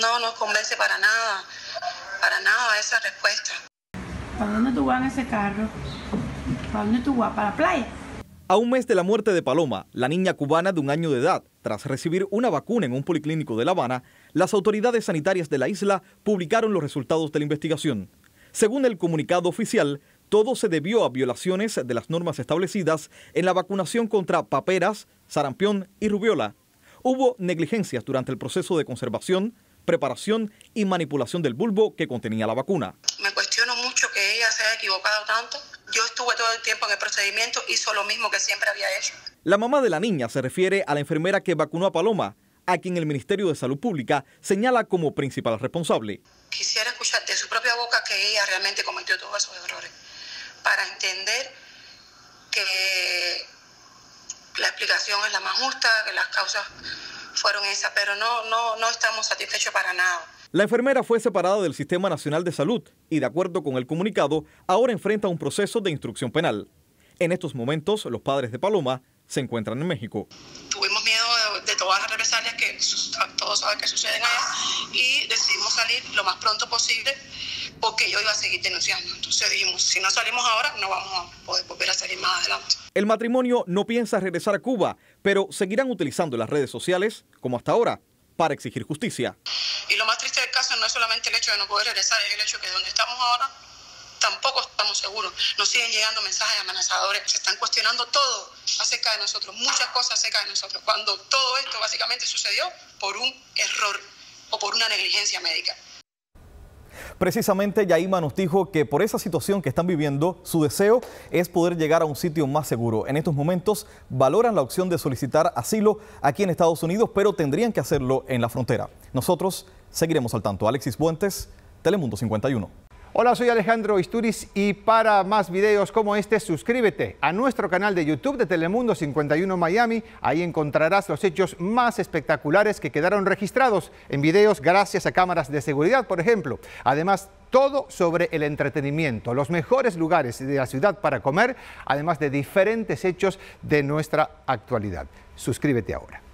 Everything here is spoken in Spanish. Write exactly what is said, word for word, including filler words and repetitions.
No nos convence para nada, para nada esa respuesta. ¿Para dónde tú vas en ese carro? ¿Para dónde tú vas? ¿Para la playa? A un mes de la muerte de Paloma, la niña cubana de un año de edad, tras recibir una vacuna en un policlínico de La Habana, las autoridades sanitarias de la isla publicaron los resultados de la investigación. Según el comunicado oficial, todo se debió a violaciones de las normas establecidas en la vacunación contra paperas, sarampión y rubiola. Hubo negligencias durante el proceso de conservación, preparación y manipulación del bulbo que contenía la vacuna. Me cuestiono mucho que ella se haya equivocado tanto. Yo estuve todo el tiempo en el procedimiento, hizo lo mismo que siempre había hecho. La mamá de la niña se refiere a la enfermera que vacunó a Paloma, a quien el Ministerio de Salud Pública señala como principal responsable. Quisiera escuchar de su propia boca que ella realmente cometió todos esos errores, para entender que la explicación es la más justa, que las causas fueron esas, pero no, no, no estamos satisfechos para nada. La enfermera fue separada del Sistema Nacional de Salud y, de acuerdo con el comunicado, ahora enfrenta un proceso de instrucción penal. En estos momentos, los padres de Paloma se encuentran en México. Tuvimos miedo de, de todas las represalias que todos saben que suceden allá y decidimos salir lo más pronto posible porque yo iba a seguir denunciando. Entonces dijimos, si no salimos ahora, no vamos a poder volver a salir más adelante. El matrimonio no piensa regresar a Cuba, pero seguirán utilizando las redes sociales, como hasta ahora, para exigir justicia. Y lo más triste del caso no es solamente el hecho de no poder regresar, es el hecho de que donde estamos ahora tampoco estamos seguros. Nos siguen llegando mensajes amenazadores, se están cuestionando todo acerca de nosotros, muchas cosas acerca de nosotros, cuando todo esto básicamente sucedió por un error o por una negligencia médica. Precisamente Yaima nos dijo que por esa situación que están viviendo, su deseo es poder llegar a un sitio más seguro. En estos momentos valoran la opción de solicitar asilo aquí en Estados Unidos, pero tendrían que hacerlo en la frontera. Nosotros seguiremos al tanto. Alexis Fuentes, Telemundo cincuenta y uno. Hola, soy Alejandro Isturiz y para más videos como este, suscríbete a nuestro canal de YouTube de Telemundo cincuenta y uno Miami. Ahí encontrarás los hechos más espectaculares que quedaron registrados en videos gracias a cámaras de seguridad, por ejemplo. Además, todo sobre el entretenimiento, los mejores lugares de la ciudad para comer, además de diferentes hechos de nuestra actualidad. Suscríbete ahora.